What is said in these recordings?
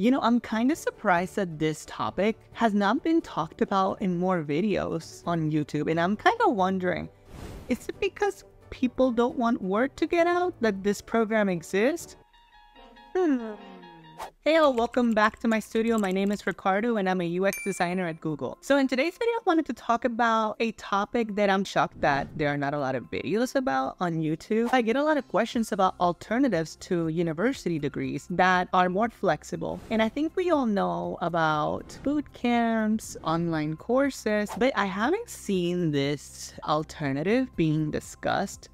You know, I'm kind of surprised that this topic has not been talked about in more videos on YouTube, and I'm kind of wondering, is it because people don't want word to get out that this program exists? Hey all, welcome back to my studio. My name is Ricardo and I'm a UX designer at Google. So in today's video, I wanted to talk about a topic that I'm shocked that there are not a lot of videos about on YouTube. I get a lot of questions about alternatives to university degrees that are more flexible. And I think we all know about boot camps, online courses, but I haven't seen this alternative being discussed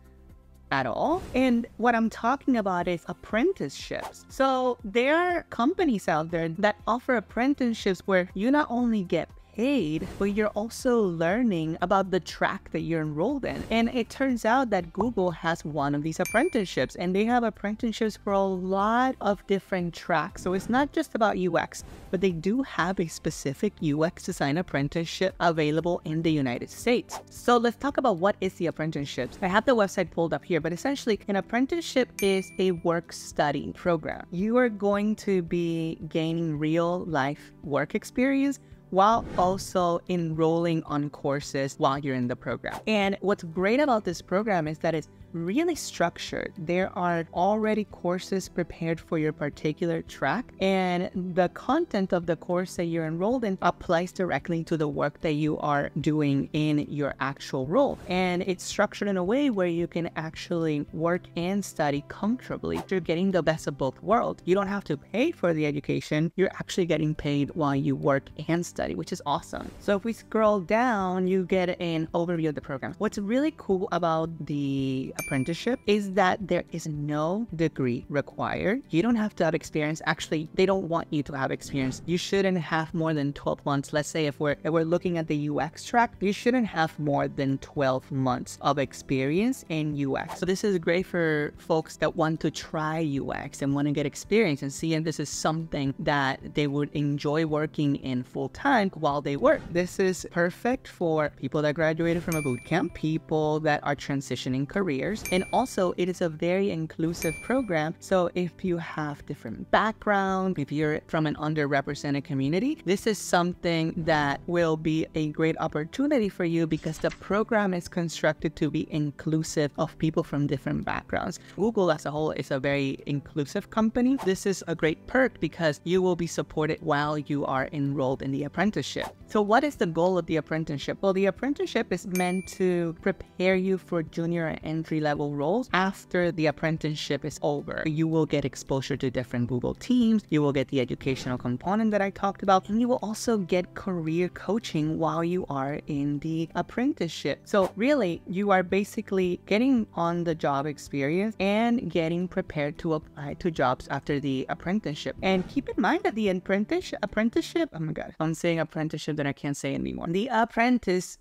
at all. And what I'm talking about is apprenticeships. So there are companies out there that offer apprenticeships where you not only get paid, but you're also learning about the track that you're enrolled in. And it turns out that Google has one of these apprenticeships, and they have apprenticeships for a lot of different tracks. So it's not just about UX, but they do have a specific UX design apprenticeship available in the United States. So let's talk about what is the apprenticeships. I have the website pulled up here, but essentially an apprenticeship is a work study program. You are going to be gaining real life work experience while also enrolling on courses while you're in the program. And what's great about this program is that it's really structured. There are already courses prepared for your particular track, and the content of the course that you're enrolled in applies directly to the work that you are doing in your actual role. And it's structured in a way where you can actually work and study comfortably. You're getting the best of both worlds. You don't have to pay for the education. You're actually getting paid while you work and study, which is awesome. So if we scroll down, you get an overview of the program. What's really cool about the apprenticeship is that there is no degree required. You don't have to have experience. Actually, they don't want you to have experience. You shouldn't have more than 12 months. Let's say if we're looking at the UX track, you shouldn't have more than 12 months of experience in UX. So this is great for folks that want to try UX and want to get experience and see if this is something that they would enjoy working in full time while they work. This is perfect for people that graduated from a bootcamp, people that are transitioning careers. And also, it is a very inclusive program. So if you have different background, if you're from an underrepresented community, this is something that will be a great opportunity for you because the program is constructed to be inclusive of people from different backgrounds. Google as a whole is a very inclusive company. This is a great perk because you will be supported while you are enrolled in the apprenticeship. So what is the goal of the apprenticeship? Well, the apprenticeship is meant to prepare you for junior and entry level roles. After the apprenticeship is over, you will get exposure to different Google teams, you will get the educational component that I talked about, and you will also get career coaching while you are in the apprenticeship. So really, you are basically getting on the job experience and getting prepared to apply to jobs after the apprenticeship. And keep in mind that the apprenticeship, oh my god, I'm saying apprenticeship that I can't say anymore. The apprentice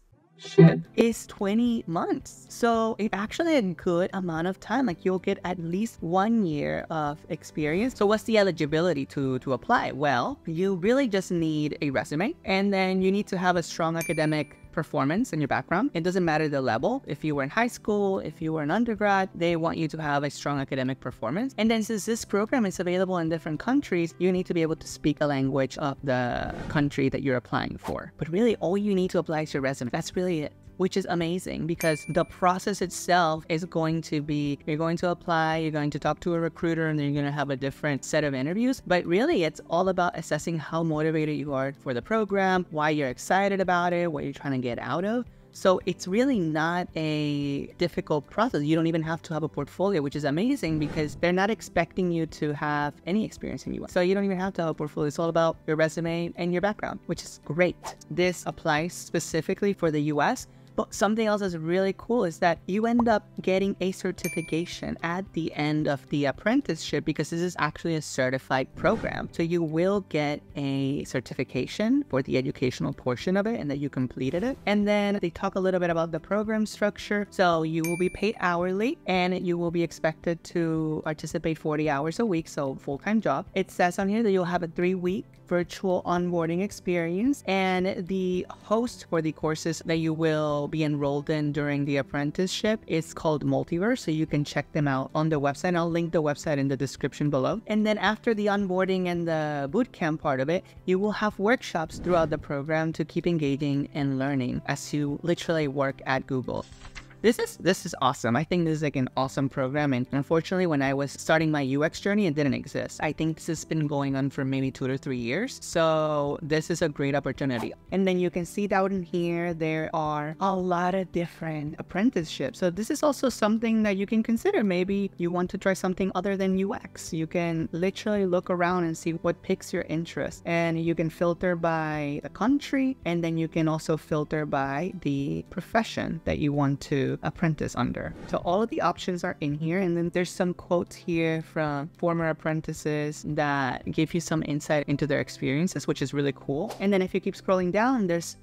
is 20 months. So it's actually a good amount of time. Like, you'll get at least 1 year of experience. So what's the eligibility to apply? Well, you really just need a resume, and then you need to have a strong academic performance in your background. It doesn't matter the level. If you were in high school, if you were an undergrad, they want you to have a strong academic performance. And then since this program is available in different countries, you need to be able to speak a language of the country that you're applying for. But really, all you need to apply is your resume. That's really it, which is amazing because the process itself is going to be, you're going to apply, you're going to talk to a recruiter, and then you're going to have a different set of interviews. But really, it's all about assessing how motivated you are for the program, why you're excited about it, what you're trying to get out of. So it's really not a difficult process. You don't even have to have a portfolio, which is amazing because they're not expecting you to have any experience in UX. So you don't even have to have a portfolio. It's all about your resume and your background, which is great. This applies specifically for the US. But something else that's really cool is that you end up getting a certification at the end of the apprenticeship because this is actually a certified program. So you will get a certification for the educational portion of it and that you completed it. And then they talk a little bit about the program structure. So you will be paid hourly and you will be expected to participate 40 hours a week, so full-time job. It says on here that you'll have a 3-week virtual onboarding experience, and the host for the courses that you will be enrolled in during the apprenticeship is called Multiverse, so you can check them out on the website. I'll link the website in the description below. And then after the onboarding and the bootcamp part of it, you will have workshops throughout the program to keep engaging and learning as you literally work at Google. This is awesome. I think this is like an awesome program, and unfortunately when I was starting my UX journey, it didn't exist. I think this has been going on for maybe 2 to 3 years, so this is a great opportunity. And then you can see down here there are a lot of different apprenticeships, so this is also something that you can consider. Maybe you want to try something other than UX. You can literally look around and see what piques your interest, and you can filter by the country, and then you can also filter by the profession that you want to apprentice under. So all of the options are in here, and then there's some quotes here from former apprentices that give you some insight into their experiences, which is really cool. And then if you keep scrolling down, there's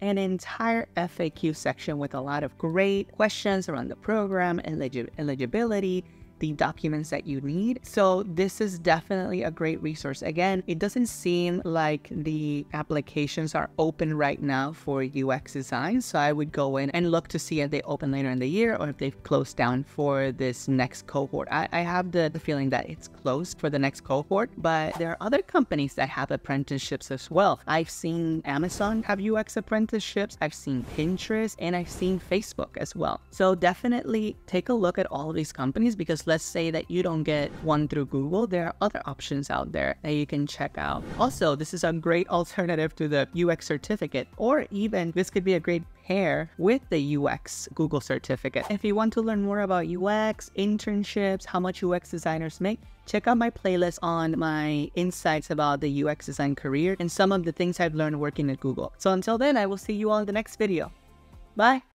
an entire FAQ section with a lot of great questions around the program, eligibility, the documents that you need. So this is definitely a great resource. Again, it doesn't seem like the applications are open right now for UX design, so I would go in and look to see if they open later in the year or if they've closed down for this next cohort. I have the feeling that it's closed for the next cohort, but there are other companies that have apprenticeships as well. I've seen Amazon have UX apprenticeships, I've seen Pinterest, and I've seen Facebook as well. So definitely take a look at all of these companies, because let's say that you don't get one through Google, there are other options out there that you can check out. Also, this is a great alternative to the UX certificate, or even this could be a great pair with the UX Google certificate. If you want to learn more about UX, internships, how much UX designers make, check out my playlist on my insights about the UX design career and some of the things I've learned working at Google. So until then, I will see you all in the next video. Bye.